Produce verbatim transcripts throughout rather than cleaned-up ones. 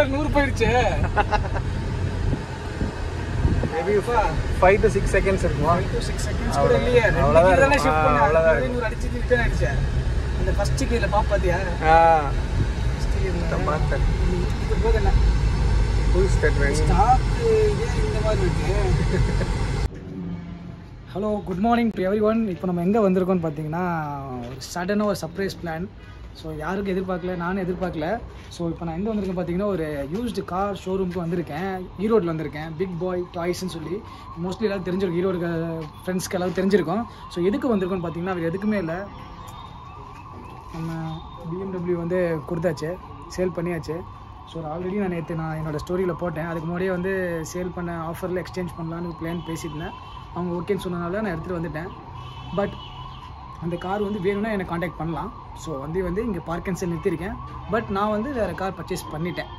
Lock நூறு போயிடுச்சு. Maybe five to six seconds இருக்குமா? five to six செகண்ட்ஸ் கூட இல்லையே. அவ்வளவுதான் இதானே ஷிஃப்ட் பண்ணா. அவ்வளவுதான் நூறு அடிச்சி ரிட்டர்ன் ஆயிடுச்சு. அந்த ஃபர்ஸ்ட் கீல பாப்பதியா? ஆ. ஃபர்ஸ்ட் கீல பாத்தேன். இது போகல. Full statement. ஸ்டாப் இதே இந்த மாதிரி இருக்கு. Hello good morning to everyone. இப்போ நம்ம எங்கே வந்திருக்கோம்னு பார்த்தீங்கன்னா ஒரு சடனாக ஒரு சர்ப்ரைஸ் பிளான். ஸோ யாருக்கும் எதிர்பார்க்கல, நானும் எதிர்பார்க்கல. ஸோ இப்போ நான் எங்கே வந்திருக்கேன் பார்த்தீங்கன்னா ஒரு யூஸ்டு கார் ஷோரூமுக்கு வந்திருக்கேன். ஈரோட்டில் வந்திருக்கேன். பிக் பாய் டாய்ஸ்ன்னு சொல்லி மோஸ்ட்லி எல்லாரும் தெரிஞ்சிருக்கும், ஈரோடு ஃப்ரெண்ட்ஸ்க்கு எல்லாரும் தெரிஞ்சிருக்கும். ஸோ எதுக்கு வந்திருக்கோம்னு பார்த்தீங்கன்னா அவர் எதுக்குமே இல்லை, நம்ம பிஎம்டபிள்யூ வந்து கொடுத்தாச்சு, சேல் பண்ணியாச்சு. ஸோ ஆல்ரெடி நான் நேற்று நான் என்னோடய ஸ்டோரியில் போட்டேன். அதுக்கு முன்னாடியே வந்து சேல் பண்ண ஆஃபரில் எக்ஸ்சேஞ்ச் பண்ணலான்னு பிளான் பேசியிருந்தேன். அவங்க ஓகேன்னு சொன்னனால நான் எடுத்துகிட்டு வந்துட்டேன். பட் அந்த கார் வந்து வேணும்னா என்னை காண்டாக்ட் பண்ணலாம். ஸோ வந்து வந்து இங்கே பார்க் அண்ட் சேல் நிறுத்தியிருக்கேன். பட் நான் வந்து வேறு கார் பர்ச்சேஸ் பண்ணிட்டேன்.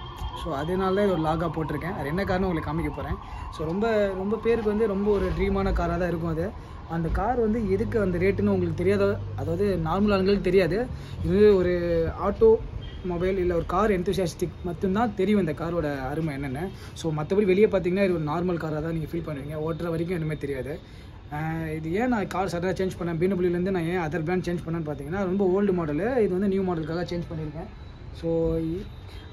ஸோ அதனால தான் இது ஒரு லாகாக போட்டிருக்கேன். அது என்ன கார்னு உங்களுக்கு காமிக்க போகிறேன். ஸோ ரொம்ப ரொம்ப பேருக்கு வந்து ரொம்ப ஒரு ட்ரீமான காராக தான் இருக்கும் அது. அந்த கார் வந்து எதுக்கு அந்த ரேட்டுன்னு உங்களுக்கு தெரியாத, அதாவது நார்மல் ஆளுங்களுக்கு தெரியாது. இது ஒரு ஆட்டோ மொபைல் இல்லை ஒரு கார் எந்தூசியாஸ்டிக் மட்டும்தான் தெரியும் இந்த காரோட அருமை என்னென்னு. ஸோ மற்றபடி வெளியே பார்த்தீங்கன்னா இது ஒரு நார்மல் காராக தான் நீங்கள் ஃபீல் பண்ணுவீங்க. ஓட்டுற வரைக்கும் எதுவுமே தெரியாது. இது ஏன் நான் கார் சடனாக சேஞ்ச் பண்ணேன், பிஎம்டபிள்யூலேருந்து நான் ஏன் அதர் பிராண்ட் சேஞ்ச் பண்ணேன்னு பார்த்தீங்கன்னா ரொம்ப ஓல்டு மாடலு, இது வந்து நியூ மாடலுக்காக சேஞ்ச் பண்ணியிருக்கேன். ஸோ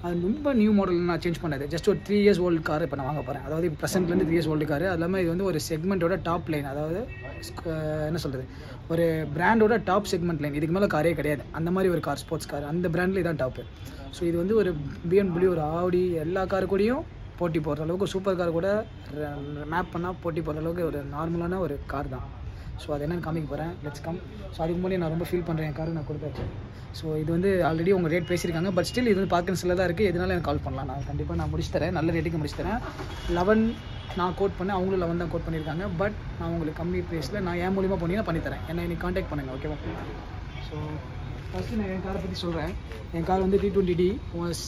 அது ரொம்ப நியூ மாடல் நான் சேஞ்ச் பண்ணது. ஜஸ்ட் ஒரு த்ரீ இயர்ஸ் ஓல்டு கார் இப்போ நான் வாங்க போகிறேன். அதாவது ப்ரெசென்ட்லேருந்து த்ரீ இயர்ஸ் ஓல்டு கார். அது இல்லாமல் இது வந்து ஒரு செக்மெண்ட்டோட டாப் லைன், அதாவது என்ன சொல்கிறது, ஒரு பிராண்டோட டாப் செக்மெண்ட் லைன். இதுக்கு மேலே காரே கிடையாது அந்த மாதிரி ஒரு கார், ஸ்போர்ட்ஸ் கார். அந்த பிராண்டில் இதான் டாப்பு. ஸோ இது வந்து ஒரு பிஎம்டபிள்யூ, ஒரு ஆடி எல்லா கார் கூடயும் போட்டி போடுற அளவுக்கு, சூப்பர் கார் கூட மேப் பண்ணால் போட்டி போடுற அளவுக்கு ஒரு நார்மலான ஒரு கார் தான். ஸோ அது என்னென்னு காமிக்க போகிறேன். Let's come. ஸோ அதுக்கு முன்னாடி நான் ரொம்ப ஃபீல் பண்ணுறேன், என் காரை நான் கொடுத்தாச்சு. ஸோ இது வந்து ஆல்ரெடி உங்கள் ரேட் பேசியிருக்காங்க. பட் ஸ்டில் இது வந்து பார்க்கன்ஸில் தான் இருக்குது. எதனால எனக்கு கால் பண்ணலாம், நான் கண்டிப்பாக நான் முடிச்சு தரேன், நல்ல ரேட்டுக்கு முடிச்சு தரேன். லெவன் நான் கோட் பண்ணேன், அவங்களும் லெவன் தான் கோட் பண்ணியிருக்காங்க. பட் நான் உங்களுக்கு கம்மி ப்ரைஸில் நான் என் மூலியமாக போனீங்கன்னா பண்ணித்தரேன். என்னை இன்னைக்கு காண்டாக்ட் பண்ணுங்கள், ஓகேவா? ஸோ ஃபஸ்ட்டு நான் என் காரை பற்றி சொல்கிறேன். என் கார் வந்து T twenty T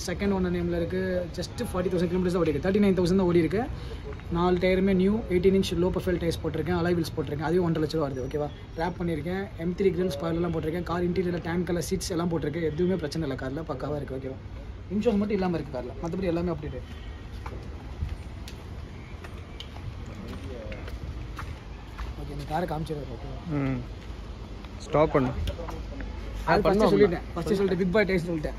second owner நேமில் இருக்குது. ஜஸ்ட்டு ஃபார்ட்டி தௌசண்ட் கிலோமீட்டர்ஸ் தான் ஓடி இருக்குது. தேர்ட்டி நைன் தௌசண்ட் தான் ஓடி இருக்குது. நாலு டயருமே new eighteen inch low profile tyres போட்டிருக்கேன். அலாய் வீல்ஸ் போட்டிருக்கேன். அதுவும் ஒன்றரை லட்ச ரூபா வருது, ஓகேவா? ரேப் பண்ணியிருக்கேன். எம் த்ரீ கிரில் ஸ்பாய்லெலாம் போட்டிருக்கேன். கார் இன்டீரியரில் டேன் கலர் சீட்ஸ் எல்லாம் போட்டிருக்கேன். எதுவுமே பிரச்சனை இல்லை, காரில் பக்காவாக இருக்குது, ஓகேவா? இன்சூரன்ஸ் மட்டும் இல்லாமல் இருக்குது காரில், மற்றபடி எல்லாமே அப்டேட். ஓகே, இந்த காரை காமிச்சிருக்கேன், ஓகேவா? ஸ்டாப் பண்ணு. அது ஃபஸ்ட்டு சொல்லிட்டேன், ஃபஸ்ட்டு சொல்லிட்டு பிக் பாய் டைஸ் சொல்லிட்டேன்.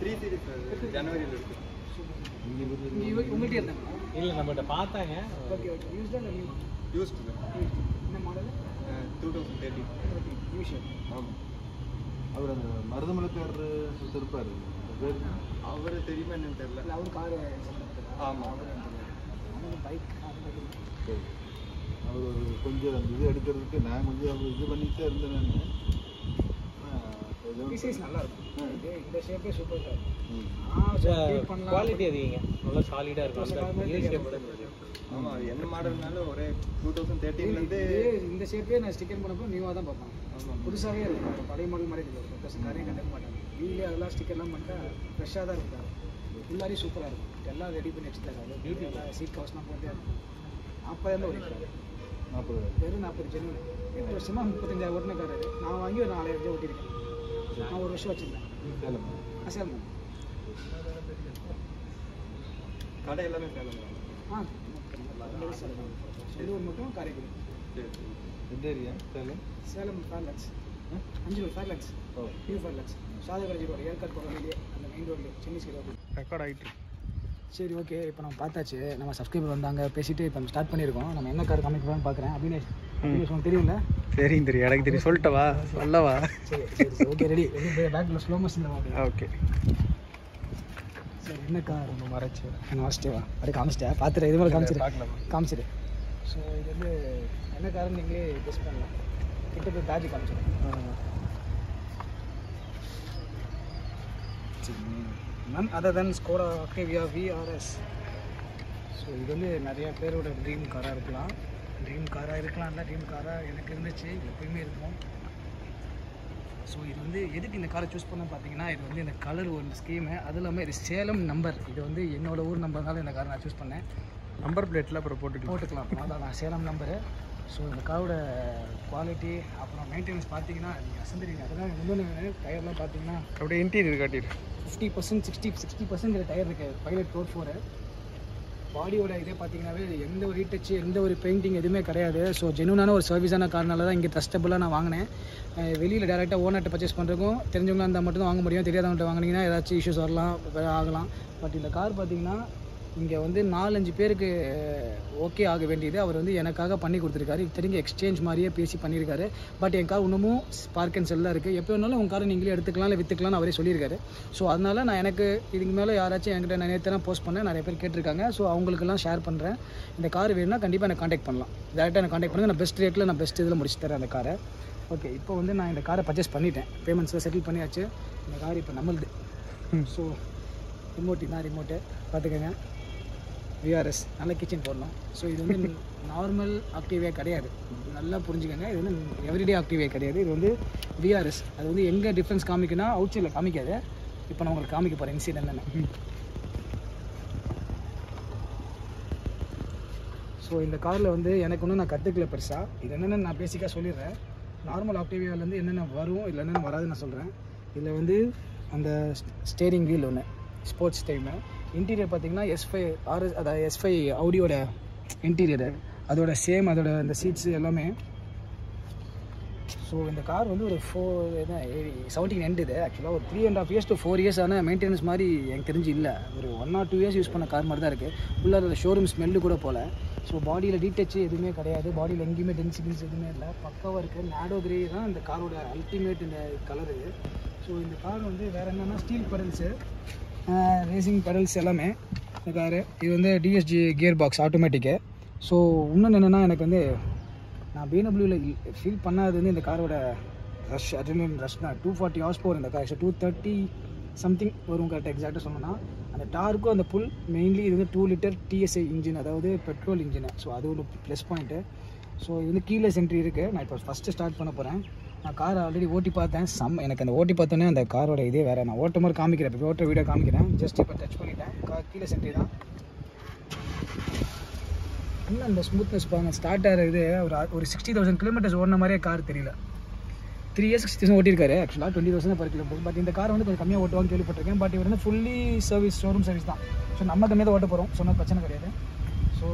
த்ரீ சீரீஸ் ஜனவரியில் இருக்கு. உங்கள்கிட்ட இருந்தாங்க இல்லை நம்மகிட்ட பார்த்தாங்க. ஓகே ஓகே யூஸ் தான் யூஸ் என்ன மாடல் twenty thirteen விஷயம். ஆமாம், அவர் அந்த மருதமலைக்காரரு திருப்பார், அவரு தெரியுமா என்னன்னு தெரியல. அவர் காரு. ஆமாம், பைக். அவர் கொஞ்சம் அந்த இது எடுக்கிறதுக்கு நான் கொஞ்சம் அவர் இது பண்ணிட்டு தான் இருந்தேன். நான் நல்லா இருக்கும் இந்த ஷேப்பே சூப்பர் சார். ம், குவாலிட்டி அதிகங்க, நல்லா சாலிடாக இருக்கும். ஆமாம், அது என்ன மாடல்னாலும் ஒரே டூ தௌசண்ட் தேர்ட்டின்லேருந்து இந்த ஷேப்பே நான் ஸ்டிக்கர் பண்ணப்போ நியூவாக தான் பார்ப்பேன். ஆமாம், புதுசாகவே இருக்கும், பழைய மாடல் மாதிரி இருக்கும். ப்ளஸ் காரையும் கட்ட மாட்டாங்க, வீட்லேயே அதெல்லாம் ஸ்டிக்கர்லாம் பண்ணிட்டா ஃப்ரெஷ்ஷாக தான் இருக்கும். ஃபுல்லாகவே சூப்பராக இருக்கும், எல்லாம் ரெடி பண்ணி வச்சுட்டாங்க. பியூட்டிஃபுல்லாக சீட் கவர்ஸ்லாம் போட்டு நாற்பது தான் ஓடிக்கிறாங்க. நாற்பது வெறும் நாற்பது ஜென்மன் எட்டு வருஷமாக முப்பத்தஞ்சாயிரம் ஓட்டின கார். நான் வாங்கி ஒரு நாலாயிரம் ரூபாய் ஓட்டியிருக்கேன். நான் ஒரு வருஷம் வச்சுருந்தேன். ஆ, சேலம் கடை எல்லாமே சேலம். ஆ, செல்லூர் மட்டும் காரைக்குடி. எந்த area? Salem. Salem Five Lakes அஞ்சு Five Lakes to Five Lakes சாதகராஜி ரோடு, ஏற்காடு பக்கத்துலேயே, அந்த மெயின் ரோட்லேயே, சென்னை ஸ்கூல் ரெக்கார்ட் ஆகிட்டு. சரி, ஓகே. இப்போ நம்ம பார்த்தாச்சு, நம்ம சப்ஸ்கிரைபர் வந்தாங்க, பேசிட்டு இப்போ நம்ம ஸ்டார்ட் பண்ணியிருக்கோம். நம்ம என்ன கார் காமிக்கலாம்னு பார்க்குறேன். அபினேஷ், அபினேஷ் உங்களுக்கு தெரியும்ல? தெரியும் தெரியும், எனக்கு தெரியும். சொல்லிட்டவா சொல்லவா? சரி சரி, ஓகே ரெடி. பேக்கில் ஸ்லோ மோஷன். ஓகே சரி என்ன கார் நம்ம மறைச்சு என்ன வாஸ்டேவா அட காமிச்சடா பாத்துற இது மேல காமிச்சிரு காமிச்சிரு சோ இது வந்து என்ன கார் நீங்க கெஸ் பண்ணலாம் கிட்ட தாஜி காமிச்சிரு none other than Skoda Octavia V R S so இது வந்து நிறைய பேரோட ட்ரீம் காரா இருக்கலாம் ட்ரீம் காரா இருக்கலாம் இல்ல ட்ரீம் காரா எனக்கு இருந்துச்சு எப்பவுமே இருக்கும் सो इतने यदि कारे चूस पड़ा पाती कलर और स्कीम अदल सेलम नंबर इतने ऊर नंबर कार ना चूस पड़े नंबर प्लेट अट्ठा सेलम नंबर सो कारोड क्वालिटी अपना मेंटेनेंस पाती टयर पाती अब इंटीरियर काटी fifty percent sixty sixty percent tyre पैलट फोर फोर பாடியோட இதே பாத்தீங்கன்னாவே எந்த ஒரு ரீடச் எந்த ஒரு பெயிண்டிங் எதுமே கிடையாது சோ ஜெனுனான ஒரு சர்வீஸான காரணால தான் இங்க ட்ரஸ்டபிளா நான் வாங்குனேன் வெளியில டைரக்டா ஓனர்ட்ட பர்சேஸ் பண்றதுக்கும் தெரிஞ்சவங்க அந்த மட்டும் வாங்க முடியும் தெரியாதவங்க வாங்குனீங்கன்னா ஏதாச்சும் इश्यूज வரலாம் ஆகலாம் பட் இந்த கார் பாத்தீங்கன்னா இங்க வந்து நாலு அஞ்சு பேருக்கு ஓகே ஆக வேண்டியது அவர் வந்து எனக்காக பண்ணி கொடுத்திருக்காரு தெரிஞ்ச எக்ஸ்சேஞ்ச் மாதிரியே பேசி பண்ணிருக்காரு பட் என் கார் இன்னமும் ஸ்பார்க் அண்ட் செல்ல இருக்கு எப்போ வேணாலும் உங்க காரை நீங்களே எடுத்துக்கலாம் இல்ல வித்துக்கலாம் அவரே சொல்லிருக்காரு சோ அதனால நான் எனக்கு இதுக்கு மேல யாராச்சும் என்கிட்ட நான் நேத்தனா போஸ்ட் பண்ண நிறைய பேர் கேட்டிருக்காங்க சோ அவங்களுக்கு எல்லாம் ஷேர் பண்றேன் இந்த கார் வேணும்னா கண்டிப்பா நான் கான்டாக்ட் பண்ணலாம் டைரக்டா நான் கான்டாக்ட் பண்ணுங்க நான் பெஸ்ட் ரேட்ல நான் பெஸ்ட் இதல முடிச்சு தரேன் அந்த காரை ஓகே இப்போ வந்து நான் இந்த காரை பர்சேஸ் பண்ணிட்டேன் பேமெண்ட்ஸ் செட்டில் பண்ணியாச்சு இந்த கார் இப்போ நம்மளுது சோ ரிமோட் இதான் ரிமோட் பாத்துக்கங்க V R S நல்ல கிச்சன் போடலாம் ஸோ இது வந்து நார்மல் ஆக்டிவே கிடையாது நல்லா புரிஞ்சுக்கங்க இது வந்து எவ்ரிடே ஆக்டிவே கிடையாது இது வந்து V R S அது வந்து எங்கே டிஃப்ரென்ஸ் காமிக்குன்னா அவுட் சைடில் காமிக்காது இப்போ நான் உங்களுக்கு காமிக்க போகிறேன் இன்சிடென்ட் என்னென்ன ஸோ இந்த காரில் வந்து எனக்கு ஒன்றும் நான் கற்றுக்கல பெருசாக இது என்னென்னு நான் பேசிக்காக சொல்லிடுறேன் நார்மல் ஆக்டிவேலேருந்து என்னென்ன வரும் இல்லை என்னென்ன வராதுன்னு நான் சொல்கிறேன் இதில் வந்து அந்த ஸ்டேரிங் வீல் ஒன்று ஸ்போர்ட்ஸ் டைமு इंटीरियर पातीங்கன்னா S five R S அத S five ஆடியோட இன்டீரியர் அதோட சேம் அதோட அந்த சீட்ஸ் எல்லாமே சோ இந்த கார் வந்து ஒரு four seventeen end இது एक्चुअली ஒரு three and a half years to four years ஆன மெயின்டனன்ஸ் மாதிரி எனக்கு தெரிஞ்சு இல்ல ஒரு one or two years use பண்ண கார் மாதிரி தான் இருக்கு உள்ளார ஷோரூம் ஸ்மெல் கூட போல சோ பாடியில டீடச் எதுமே கிடையாது பாடியில எங்கயுமே டென்சிட்டிஸ் எதுமே இல்ல பக்காவா இருக்கு நாடோ கிரே தான் இந்த காரோட அல்டிமேட் இந்த கலர் இது சோ இந்த கார் வந்து வேற என்னன்னா ஸ்டீல் பெடல்ஸ் रेसिंग पेडल्स எல்லாமே இந்த கார் இது வந்து D S G gear box automatic so இன்னொன்னு என்னன்னா எனக்கு வந்து நான் B M W ல ஃபீல் பண்ணாதது வந்து இந்த காரோட ரஷ் அட்ரினலின் ரஷ்னா two forty horsepower இந்த கார் two thirty சம்திங் வரும் கரெக்ட் எக்ஸாக்ட்டா சொன்னா அந்த டார்க்கு அந்த புல் மெயின்லி இது வந்து two liter T S I engine அதாவது பெட்ரோல் இன்ஜின் சோ அது ஒரு ப்ளஸ் பாயிண்ட் சோ இது வந்து கீலெஸ் என்ட்ரி இருக்கு நான் இப்போ ஃபர்ஸ்ட் ஸ்டார்ட் பண்ண போறேன் நான் கார் ஆல்ரெடி ஓட்டி பார்த்தேன் சம் எனக்கு அந்த ஓட்டி பார்த்தோன்னே அந்த காரோட இதே வேறு நான் ஓட்ட மாதிரி காமிக்கிறேன் இப்போ ஓட்டுற வீடியோ காமிக்கிறேன் ஜஸ்ட் இப்போ டச் பண்ணிட்டேன் கார் கீழே சென்ட்ரி தான் இன்னும் அந்த ஸ்மூத்னஸ் பாருங்கள் ஸ்டார்ட் ஆகிறது ஒரு ஒரு சிக்ஸ்டி தௌசண்ட் கிலோமீட்டர்ஸ் ஓடின மாதிரியே கார் தெரியல த்ரீ இயர்ஸ் சிக்ஸ்டி தௌசண்ட் ஓட்டியிருக்காரு ஆக்சுவலாக twenty thousand per kilometre but இந்த கார் வந்து கொஞ்சம் கம்மியாக ஓட்டுவாங்கன்னு கேள்விப்பட்டிருக்கேன் பட் இவர் வந்து ஃபுல்லி சர்வீஸ் ஷோரூம் சர்வீஸ் தான் ஸோ நம்ம கம்மியாக தான் ஓட்ட போகிறோம் சொன்ன பிரச்சனை கிடையாது ஸோ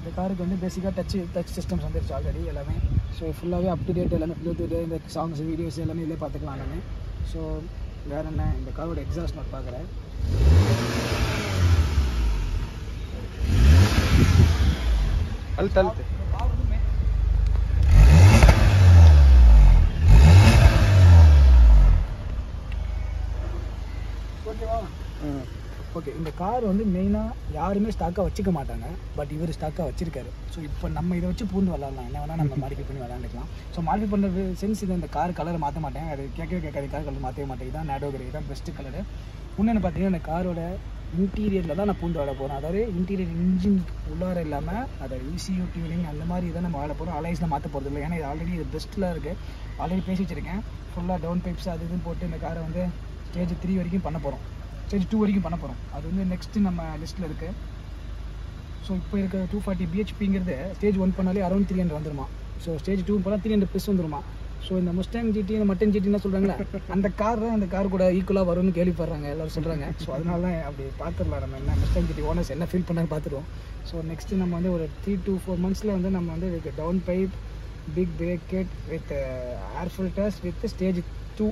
இந்த காருக்கு வந்து பேசிக்காக டச் டச் சிஸ்டம்ஸ் வந்துருச்சு ஆல்ரெடி எல்லாமே ஸோ ஃபுல்லாகவே அப் டு டேட் எல்லாமே ப்ளூடூத் இந்த சாங்ஸ் வீடியோஸ் எல்லாமே இதில் பார்த்துக்கலாம் எல்லாமே ஸோ வேறு என்ன இந்த காரோட எக்ஸாஸ்ட் நான் பார்க்குறேன் அழுத்து அழுத்து ஓகேவா ம் ஓகே இந்த கார் வந்து மெயினாக யாருமே ஸ்டாக்காக வச்சுக்க மாட்டாங்க பட் இவர் ஸ்டாக்காக வச்சிருக்காரு ஸோ இப்போ நம்ம இதை வச்சு பூந்து விளாட்லாம் என்ன வேணால் நம்ம மாடிஃபை பண்ணி விளாண்டுக்கலாம் ஸோ மாடிஃபை பண்ணுற சென்ஸ் இது இந்த கார் கலரை மாற்ற மாட்டேன் அது கேட்கவே கேட்காது கார் கலர் மாற்றவே மாட்டேங்குது தான் நாடோ கிரே தான் பெஸ்ட்டு கலரு இன்னொன்று பார்த்தீங்கன்னா இந்த காரோட இன்டீரியரில் தான் நான் பூந்து விளாட போகிறேன் அதாவது இன்டீரியர் இன்ஜின் உள்ளார இல்லாமல் அதை ஈசியூ டியூரிங் அந்த மாதிரி தான் நம்ம விளாட போகிறோம் அலைஸில் மாற்ற போகிறது இல்லை ஏன்னா இது ஆல்ரெடி இது பெஸ்ட்டில் இருக்குது ஆல்ரெடி பேசி வச்சுருக்கேன் ஃபுல்லாக டவுன் பைப்ஸ் அது இதுன்னு போட்டு இந்த காரை வந்து ஸ்டேஜ் த்ரீ வரைக்கும் பண்ண போகிறோம் ஸ்டேஜ் டூ வரைக்கும் பண்ண போகிறோம் அது வந்து நெக்ஸ்ட்டு நம்ம லிஸ்ட்டில் இருக்குது ஸோ இப்போ இருக்கிற டூ ஃபார்ட்டி பிஹெச்பிங்கிறது ஸ்டேஜ் ஒன் பண்ணாலே அரௌண்ட் த்ரீ ஹண்ட்ரட் வந்துருமா ஸோ ஸ்டேஜ் டூ பண்ணால் த்ரீ ஹண்ட்ரட் ப்ளஸ் வந்துருமா ஸோ இந்த முஸ்டாங் ஜிடி இந்த மட்டன் ஜிட்டின்னு சொல்கிறாங்களே அந்த கார் தான் அந்த கார் கூட ஈக்குவலாக வரும்னு கேள்விப்படுறாங்க எல்லோரும் சொல்கிறாங்க ஸோ அதனால தான் அப்படி பார்த்துடலாம் நம்ம என்ன முஸ்டாங் ஜிடி ஓனர்ஸ் என்ன ஃபீல் பண்ணாங்க பார்த்துருவோம் ஸோ நெக்ஸ்ட்டு நம்ம வந்து ஒரு த்ரீ டூ ஃபோர் மந்த்ஸில் வந்து நம்ம வந்து இதுக்கு down pipe big brake kit with air filters with stage two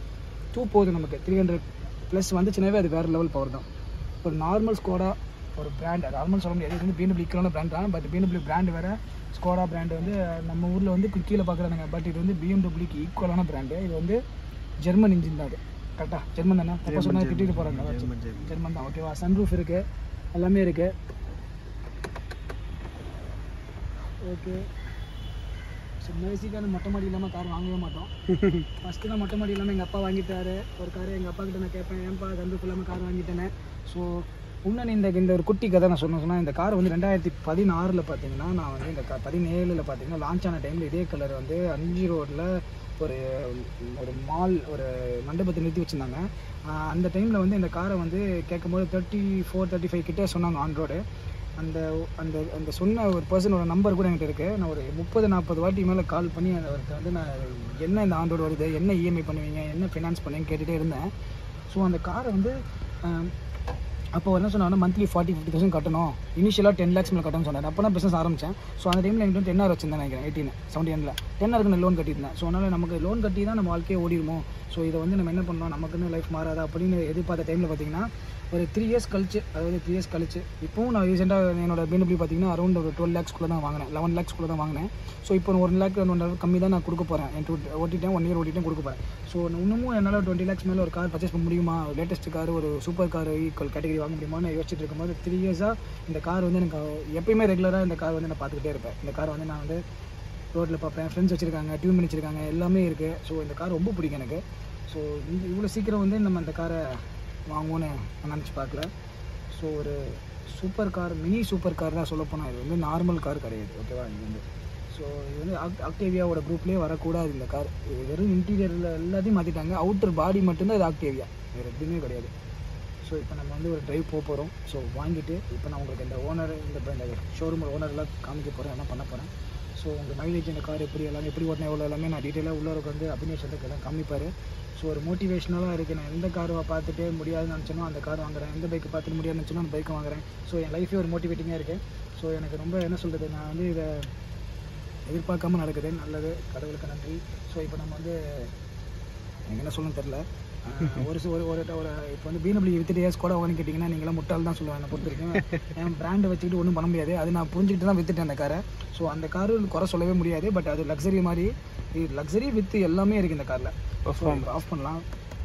two போகுது நமக்கு த்ரீ ஹண்ட்ரட் ப்ளஸ் வந்துச்சுனாவே அது வேறு லெவல் பவர் தான் ஒரு நார்மல் ஸ்கோடா ஒரு பிராண்ட் அது நார்மல் சொல்ல முடியாது வந்து B M W ஈக்குவலான பிராண்ட் தான் but B M W brand வேறு ஸ்கோடா பிராண்டு வந்து நம்ம ஊரில் வந்து கீழே பார்க்குறாங்க பட் இது வந்து B M W க்கு ஈக்குவலான பிராண்டு இது வந்து ஜெர்மன் இன்ஜின் தான் அது கரெக்ட்டா ஜெர்மன் தான தப்பா சொன்னா திட்டிட்டு போறாங்க ஜெர்மன் தான் ஓகேவா சன்ரூஃப் இருக்கு எல்லாமே இருக்கு ஓகே சின்னசிக்கான மொட்டை மாடி இல்லாம கார் வாங்கவே மாட்டோம் ஃபர்ஸ்ட் தான் மொட்டை மாடி இல்லாம எங்க அப்பா வாங்கிட்டாரு ஒரு கார் எங்க அப்பா கிட்ட நான் கேப்பேன் ஏன்ப்பா கந்து இல்லாம கார் வாங்கிட்டேனே சோ உன்னே இந்த இந்த ஒரு குட்டி கதை நான் சொன்னேன் சொன்னா இந்த கார் வந்து ரெண்டாயிரத்து பதினாறுல பாத்தீங்கன்னா நான் வந்து இந்த பதினேழுல பாத்தீங்கன்னா லான்ச் ஆன டைம்ல இதே கலர் வந்து அஞ்சு ரோட்ல ஒரு ஒரு மால் ஒரு மண்டபத்தை நிறுத்தி வச்சுருந்தாங்க அந்த டைமில் வந்து இந்த காரை வந்து கேட்கும்போது தேர்ட்டி ஃபோர் தேர்ட்டி ஃபைவ் கிட்டே சொன்னாங்க ஆன் ரோடு அந்த அந்த அந்த சொன்ன ஒரு பர்சனோட நம்பர் கூட என்கிட்ட இருக்குது நான் ஒரு முப்பது நாற்பது வாட்டி மேலே கால் பண்ணி அந்த வந்து நான் என்ன இந்த ஆன் ரோடு வருது என்ன இஎம்ஐ பண்ணுவீங்க என்ன ஃபினான்ஸ் பண்ணுவீங்கன்னு கேட்டுகிட்டே இருந்தேன் ஸோ அந்த காரை வந்து அப்போ என்ன சொன்னாங்கன்னா மந்த்லி ஃபார்ட்டி ஃபிஃப்டி தௌசண்ட் கட்டணும் இனிஷியலாக டென் லேக்ஸ் மேலே கட்டணும்னு சொன்னார் அப்போ நான் பிஸ்னஸ் ஆரம்பித்தேன் ஸோ அந்த டைமில் என்கிட்ட டென் ஆர் வச்சுருந்தேன் நினைக்கிறேன் எயிட்டீன் செவன்டி ஒன்ல டென் ஆருக்கு லோன் கட்டியிருந்தேன் ஸோ அதனால் நமக்கு லோன் கட்டி தான் நம்ம வாழ்க்கையை ஓடிடுவோம் ஸோ இதை வந்து நம்ம என்ன பண்ணோம் நமக்குன்னு லைஃப் மாறாதா அப்படின்னு எதிர்பார்த்த டைமில் பார்த்தீங்கன்னா ஒரு த்ரீ இயர்ஸ் கழிச்சு அதாவது த்ரீ இயர்ஸ் கழிச்சு இப்போவும் நான் ரீசெண்டாக என்னோட பிஎம்டபிள்யூ பார்த்தீங்கன்னா அரௌண்ட் ஒரு டுவெல் லேக்ஸ்க்குள்ளே தான் வாங்கினேன் லெவன் லேக்ஸ்க்குள்ளே தான் வாங்கினேன் ஸோ இப்போ ஒன் லேக் ஒன் லேக் கம்மி தான் நான் கொடுக்க போகிறேன் என் டூ ஓட்டிட்டேன் ஒன் இயர் ஓட்டிட்டேன் கொடுக்க போகிறேன் ஸோ இன்னமும் என்னால் டுவெண்ட்டி லேக்ஸ் மேலே ஒரு கார் பர்ச்சேஸ் பண்ண முடியுமா லேட்டஸ்ட் கார் ஒரு சூப்பர் கார் ஈக்குவல் கேட்டகரி வாங்க முடியுமான்னு யோசிச்சுட்டு இருக்கும்போது த்ரீ இயர்ஸாக இந்த கார் வந்து எனக்கு எப்பயுமே ரெகுலராக இந்த கார் வந்து நான் பார்த்துக்கிட்டே இருப்பேன் இந்த கார் வந்து நான் வந்து ரோட்டில் பார்ப்பேன் ஃப்ரெண்ட்ஸ் வச்சுருக்காங்க டியூன் வச்சுருக்காங்க எல்லாமே இருக்குது ஸோ இந்த கார் ரொம்ப பிடிக்கும் எனக்கு ஸோ இவ்வளோ சீக்கிரம் வந்து நம்ம இந்த காரை வாங்குவோன்னு நினச்சி பார்க்கல ஸோ ஒரு super car mini super car தான் சொல்லப்போனால் இது வந்து நார்மல் கார் கிடையாது ஓகேவா இது வந்து ஸோ இது வந்து ஆக்டேவியாவோட குரூப்லேயே வரக்கூடாது இந்த கார் இது வெறும் இன்டீரியரில் எல்லாத்தையும் மாற்றிட்டாங்க அவுட்டர் பாடி மட்டும்தான் இது ஆக்டேவியா வேறு எதுவுமே கிடையாது ஸோ இப்போ நம்ம வந்து ஒரு ட்ரைவ் போக போகிறோம் ஸோ வாங்கிட்டு இப்போ நான் உங்களுக்கு இந்த ஓனர் இந்த ஷோரூமோட ஓனர்லாம் காமிக்க போகிறேன் எல்லாம் பண்ண போகிறேன் ஸோ உங்கள் மைலேஜ் இந்த கார் எப்படி எல்லாமே எப்படி ஓட்டினா எவ்வளோ எல்லாமே நான் டீட்டெயிலாக உள்ளவருக்கு வந்து அபினேஷத்துக்கு எல்லாம் காமிப்பார் ஸோ ஒரு மோட்டிவேஷனலாக இருக்குது நான் எந்த காரை பார்த்துட்டு முடியாதுன்னு நினச்சோன்னா அந்த கார் வாங்குறேன் எந்த பைக்கை பார்த்துட்டு முடியாதுன்னு நினச்சோன்னா அந்த பைக்கை வாங்குறேன் ஸோ என் லைஃபே ஒரு மோட்டிவேட்டிங்காக இருக்குது ஸோ எனக்கு ரொம்ப என்ன சொல்கிறது நான் வந்து இதை எதிர்பார்க்காம நடக்குது நல்லது கடவுளுக்கு நன்றி ஸோ இப்போ நம்ம வந்து எனக்கு என்ன சொல்லணும்னு தெரில ஒரு ஒரு ஒரு இப்போ வந்து பிஎம்டபிள்யூ வித் டேஸ் கூட ஓன்னு கேட்டிங்கன்னா நீங்களாம் முட்டால் தான் சொல்லுவேன் என்னை பொறுத்திருக்கேன் என் பிராண்டை வச்சுக்கிட்டு ஒன்றும் பண்ண முடியாது அது நான் புரிஞ்சுக்கிட்டு தான் விற்றுட்டேன் அந்த காரை ஸோ அந்த காரு குறை சொல்லவே முடியாது பட் அது லக்ஸரி மாதிரி இது லக்ஸரி வித் எல்லாமே இருக்குது இந்த காரில் ஆஃப் பண்ணலாம்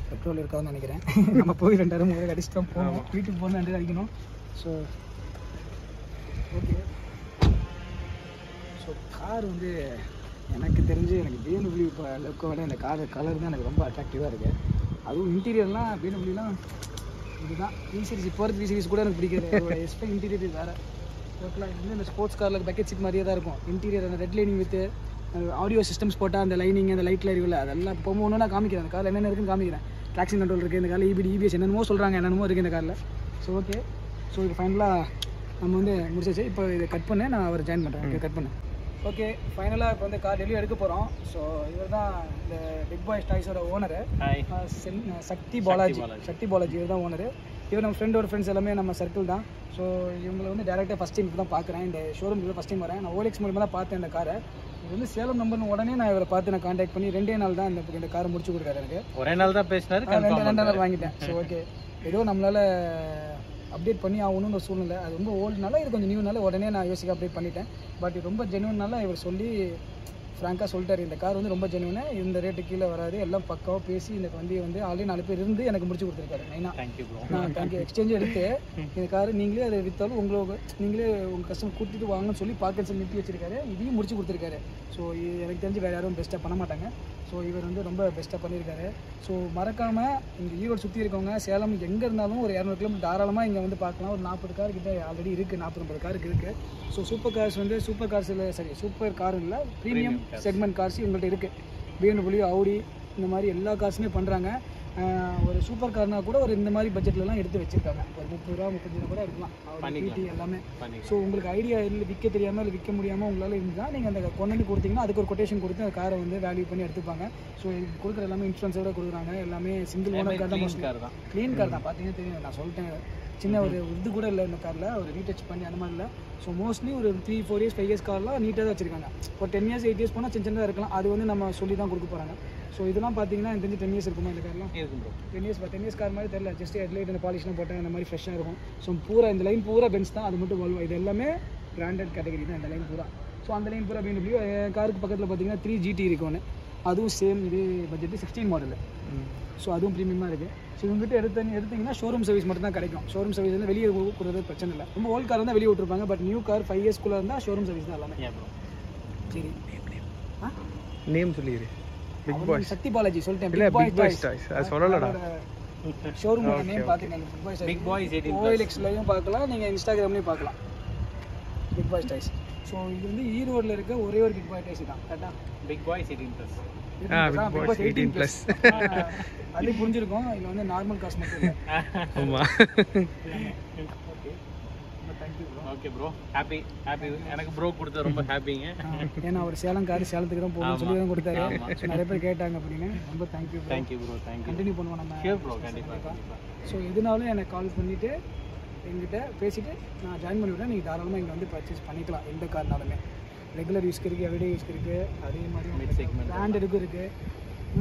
பெட்ரோல் இருக்காதுன்னு நினைக்கிறேன் நம்ம போய் ரெண்டாயிரம் மூணு அடிச்சுட்டு தான் போகணும் வீட்டுக்கு போகணும் ரெண்டு அடிக்கணும் ஸோ ஓகே ஸோ கார் வந்து எனக்கு தெரிஞ்சு எனக்கு பிஎம்டபிள்யூ இப்போ லுக்கை விட இந்த கார் கலர் தான் எனக்கு ரொம்ப அட்ராக்டிவாக இருக்குது அதுவும் இன்டீரியர்லாம் பிஎம்டபிள்யூலாம் இதுதான் வி சீரிஸ் இப்போ வி சீரிஸ் கூட எனக்கு பிடிக்காது எஸ்பி இன்டீரியர் வேறு டோட்டலாக இன்னும் இந்த ஸ்போர்ட்ஸ் காரில் பேக்கெட் சீட் மாதிரியே தான் இருக்கும் இன்டீரியர் அந்த red lining with audio systems போட்டால் அந்த லைனிங் அந்த லைட்டில் இருக்குல்ல அதெல்லாம் இப்போ ஒன்று நான் காமிக்கிறேன் அந்த காரில் என்னென்ன இருக்குன்னு காமிக்கிறேன் ட்ராக்ஷன் கண்ட்ரோல் இருக்குது இந்த காரில் இபிடி இபிஎஸ் என்னென்னமோ சொல்கிறாங்க என்னென்னமோ இருக்குது இந்த காரில் ஸோ ஓகே ஸோ இது ஃபைனலாக நம்ம வந்து முடிச்சாச்சு இப்போ இதை கட் பண்ண நான் அவர் ஜாயின் பண்ணுறேன் கட் பண்ணேன் ஓகே ஃபைனலாக இப்போ வந்து கார் டெலிவரி எடுக்க போகிறோம் ஸோ இவர் தான் இந்த பிக் பாய் டாய்ஸோட ஓனரு சக்தி பாலாஜி சக்தி பாலாஜி இவர் தான் ஓனரு இவர் நம்ம ஃப்ரெண்டோட ஃப்ரெண்ட்ஸ் எல்லாமே நம்ம சர்க்கிள் தான் ஸோ இவங்களை வந்து டேரெக்டாக ஃபஸ்ட் டைம் இப்போ தான் பார்க்குறேன் இந்த ஷோரூமில் ஃபஸ்ட் டைம் வரேன் நான் ஓலெக்ஸ் மூலமாக தான் பார்த்தேன் இந்த காரை இது வந்து சேலம் நம்பர்னு உடனே நான் இவரை பார்த்து நான் காண்டாக்ட் பண்ணி ரெண்டே நாள் தான் இந்த இந்த காரை முடிச்சு கொடுக்குறாரு எனக்கு ஒரே நாள் தான் பேசினாரு ரெண்டு ரெண்டு நாள் வாங்கிட்டேன் ஸோ ஓகே ஏதோ நம்மளால் அப்டேட் பண்ணி ஆகணும்னு ஒரு சூழ்நிலை அது ரொம்ப ஓல்டுனால இது கொஞ்சம் நியூனால உடனே நான் யோசிக்க அப்டேட் பண்ணிட்டேன் பட் ரொம்ப ஜென்யூனால இவர் சொல்லி ஃப்ராங்காக சொல்லிட்டார் இந்த கார் வந்து ரொம்ப ஜென்யூனா இந்த ரேட்டு கீழே வராது எல்லாம் பக்காவாக பேசி எனக்கு வண்டி வந்து ஆல்ரெடி நாலு பேர் இருந்து எனக்கு முடிச்சு கொடுத்துருக்காரு மெயினாக தேங்க்யூ நான் தேங்க்யூ எக்ஸ்சேஞ்ச் எடுத்து இந்த கார் நீங்களே அதை விற்றாலும் உங்களுக்கு நீங்களே உங்கள் கஸ்டமர் கூட்டிகிட்டு வாங்கன்னு சொல்லி பாக்கெட் சொல்லி நிறுத்தி வச்சிருக்காரு இதையும் முடிச்சு கொடுத்துருக்காரு ஸோ இது எனக்கு தெரிஞ்சு வேறு யாரும் பெஸ்ட்டாக பண்ண மாட்டாங்க ஸோ இவர் வந்து ரொம்ப பெஸ்ட்டாக பண்ணியிருக்காரு ஸோ மறக்காமல் இங்கே ஈரோடு சுற்றி இருக்கவங்க சேலம் எங்கே இருந்தாலும் ஒரு இரநூறு கிலோமீட்டர் தாராளமாக இங்கே வந்து பார்க்கலாம் ஒரு நாற்பது கார் கிட்டே ஆல்ரெடி இருக்குது நாற்பது ஐம்பது காருக்கு இருக்குது ஸோ சூப்பர் கார்ஸ் வந்து சூப்பர் கார்ஸ் இல்லை சரி சூப்பர் கார் இல்லை ப்ரீமியம் செக்மெண்ட் கார்ஸ் எங்கள்கிட்ட இருக்குது பிஎம்டபிள்யூ ஆடி இந்த மாதிரி எல்லா கார்ஸுமே பண்ணுறாங்க ஒரு சூப்பர் கார்னா கூட ஒரு இந்த மாதிரி பட்ஜெட்லலாம் எடுத்து வச்சுருக்காங்க ஒரு முப்பது ரூபா முப்பத்தஞ்சு கூட எடுக்கலாம் வீட்டு எல்லாமே ஸோ உங்களுக்கு ஐடியா இல்லை விற்க தெரியாமல் இல்லை விற்க முடியாமல் உங்களால் இருந்தால் நீங்கள் அந்த கொண்டு கொடுத்தீங்கன்னா அதுக்கு ஒரு கொட்டேஷன் கொடுத்து அந்த காரை வந்து வேல்யூ பண்ணி எடுத்துப்பாங்க ஸோ இதுக்கு கொடுக்குற எல்லாமே இன்சூரன்ஸோட கொடுக்குறாங்க எல்லாமே சிங்கிள் ஓனர் கார் தான் மோஸ்ட் கார் தான் க்ளீன் கார் தான் பார்த்தீங்கன்னா தெரியும் நான் சொல்லிட்டேன் சின்ன ஒரு இது கூட இல்லை இந்த காரில் ஒரு ரீடச் பண்ணி அந்த மாதிரி இல்லை ஸோ மோஸ்ட்லி ஒரு three four years five years கார்லாம் நீட்டாக தான் வச்சுருக்காங்க ஒரு டென் இயர்ஸ் எயிட் இயர்ஸ் போனால் சின்ன சின்னதாக இருக்கலாம் அது வந்து நம்ம சொல்லி தான் கொடுக்க போகிறாங்க ஸோ இதெல்லாம் பார்த்தீங்கன்னா எனக்கு தெரிஞ்சு டென் இயர்ஸ் இருக்குமா இந்த கார்லாம் ten years ten years car மாதிரி தெரியல ஜஸ்ட் ஹெட்லைட் அந்த பாலிஷ்லாம் போட்டாங்க அந்த மாதிரி ஃப்ரெஷ்ஷாக இருக்கும் ஸோ பூரா இந்த லைன் பூரா பென்ஸ் தான் அது மட்டும் வால்வோ இது எல்லாமே பிராண்டட் கேட்டகரி தான் இந்த லைன் பூரா ஸோ அந்த லைன் பூரா பிஎம்டபிள்யூ காருக்கு பக்கத்தில் பார்த்தீங்கன்னா த்ரீ ஜிடி இருக்குன்னு ಅದು ಸೇಮ್ ಇದೇ ಬಜೆಟ್ ಸಿಕ್ಸ್ಟೀನ್ மாடல் ஸோ அதுவும் ப்ரீமியமாக இருக்குது. ஸோ உங்கள்கிட்ட எடுத்து எடுத்திங்கன்னா ஷோரூம் சர்வீஸ் மட்டும் தான் கிடைக்கும். ஷோரூம் சர்வீஸ் வந்து வெளியே கொடுக்குறது பிரச்சனை இல்லை. ரொம்ப ஓல்ட் கார் தான் வெளியே விட்டுருப்பாங்க, பட் நியூ கார் ஃபைவ் இயர்ஸ்க்குள்ளே இருந்தால் ஷோரூம் சர்வீஸ் தான் எல்லாமே. சரி ஆ நேம் சொல்லிடு. பிக் பாய் சக்தி பாலாஜி சொல்லிட்டேன். பிக் பாய் டாய்ஸ் அது சொல்லலடா. ஷோரூம் நேம் பாத்தீங்கன்னா big boy big boy eighteen ஓஎல்எக்ஸ்லயும் பார்க்கலாம், நீங்க இன்ஸ்டாகிராம்லயும் பார்க்கலாம். பிக் பாய் டாய்ஸ் ஸோ இது வந்து ஈரோட்ல இருக்க ஒரே ஒரு பிக் பாய் டாய்ஸ் தான். கரெக்டா பிக் பாய் எயிட்டீன் பிளஸ். ஆ பிக் பாய் எயிட்டீன் பிளஸ் அது புரிஞ்சிருக்கும். இது வந்து நார்மல் காஸ்ட் மட்டும். ஆமா okay thank you bro. Okay bro happy happy எனக்கு bro கொடுத்த ரொம்ப ஹேப்பிங்க. ஏனா அவர் சேலம் கார் சேலத்துக்கு தான் போறோம் சொல்லி தான் கொடுத்தாரு. நிறைய பேர் கேட்டாங்க அப்படிங்க. ரொம்ப thank you bro. Thank you bro thank you. Continue பண்ணுவோம் நம்ம. ஷேர் bro கண்டிப்பா. சோ இதனால எனக்கு கால் பண்ணிட்டு என்கிட்ட பேசிட்டு நான் ஜாயின் பண்ணிவிட்டேன். நீங்க தாராளமா இங்க வந்து பர்சேஸ் பண்ணிக்கலாம். எந்த கார்னாலுமே ரெகுலர் யூஸ்க்கு இருக்கு, எவ்ரிடே யூஸ்க்கு இருக்கு, அதே மாதிரி மிட் செக்மென்ட் பிராண்ட் இருக்கு இருக்கு.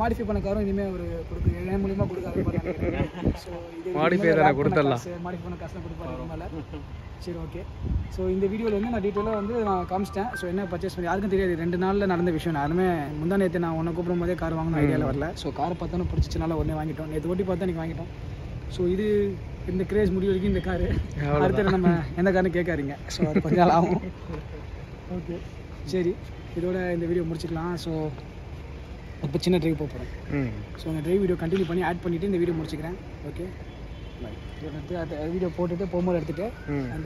மாடிஃபை பண்ண காரும் இனிமே ஒரு கொடுக்க ஏன் மூலமா கொடுக்காத பாருங்க. சோ இது மாடிஃபை தான கொடுத்தறலாம். மாடிஃபை பண்ண காசு கொடுப்பாரு நம்மள. சரி ஓகே. சோ இந்த வீடியோல வந்து நான் டீடைலா வந்து நான் காமிச்சிட்டேன். சோ என்ன பர்சேஸ் பண்ணி யாருக்கும் தெரியாது. ரெண்டு நாள்ல நடந்த விஷயம். நானுமே முந்தா நேத்து நான் உனக்கு கூப்பிடும் போதே கார் வாங்கணும் ஐடியால வரல. சோ கார் பார்த்தானே பிடிச்சனால உடனே வாங்கிட்டோம். நேத்து ஓட்டி பார்த்தா நீங்க வாங்கிட்டோம். சோ இது இந்த கிரேஸ் முடிய வரைக்கும் இந்த கார் அடுத்து நம்ம எந்த கார்னு கேட்காதீங்க. சோ அது கொஞ்ச நாள் ஆகும். ஓகே சரி இதோட இந்த வீடியோ முடிச்சுக்கலாம். ஸோ இப்போ சின்ன ட்ரைவ் போக போகிறேன். ம் ஸோ அந்த ட்ரைவ் வீடியோ கண்டினியூ பண்ணி ஆட் பண்ணிவிட்டு இந்த வீடியோ முடிச்சுக்கிறேன். Okay bye. வீடியோ போட்டுட்டு போகும்போது எடுத்துகிட்டு